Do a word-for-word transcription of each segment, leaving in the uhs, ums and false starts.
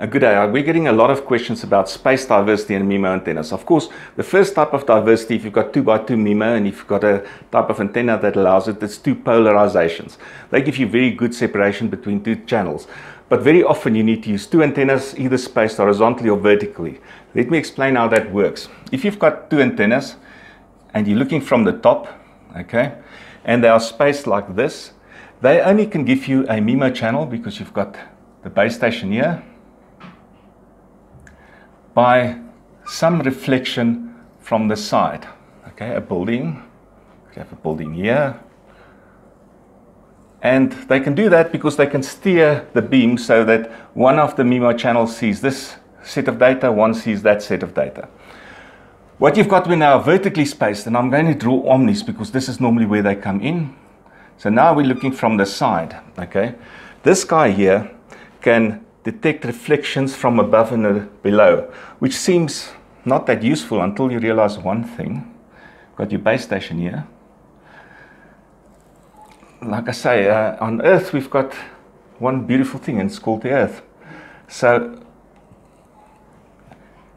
Uh, good day. We're getting a lot of questions about space diversity and MIMO antennas. Of course, the first type of diversity, if you've got two by two MIMO and if you've got a type of antenna that allows it, it's two polarizations. They give you very good separation between two channels. But very often you need to use two antennas, either spaced horizontally or vertically. Let me explain how that works. If you've got two antennas and you're looking from the top, okay, and they are spaced like this, they only can give you a MIMO channel because you've got the base station here, by some reflection from the side. Okay, a building, we have a building here. And they can do that because they can steer the beam so that one of the MIMO channels sees this set of data, one sees that set of data. What you've got now vertically spaced, and I'm going to draw omnis because this is normally where they come in. So now we're looking from the side, okay? This guy here can detect reflections from above and below, which seems not that useful until you realize one thing. Got your base station here. Like I say, uh, on Earth we've got one beautiful thing, and it's called the Earth. So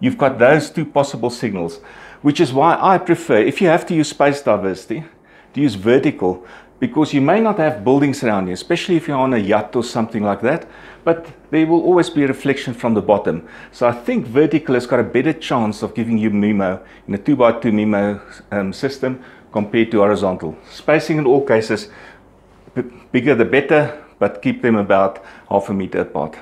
you've got those two possible signals, which is why I prefer, if you have to use space diversity, to use vertical, because you may not have buildings around you, especially if you're on a yacht or something like that, but there will always be a reflection from the bottom. So I think vertical has got a better chance of giving you MIMO in a two by two MIMO um, system compared to horizontal. Spacing in all cases, bigger the better, but keep them about half a meter apart.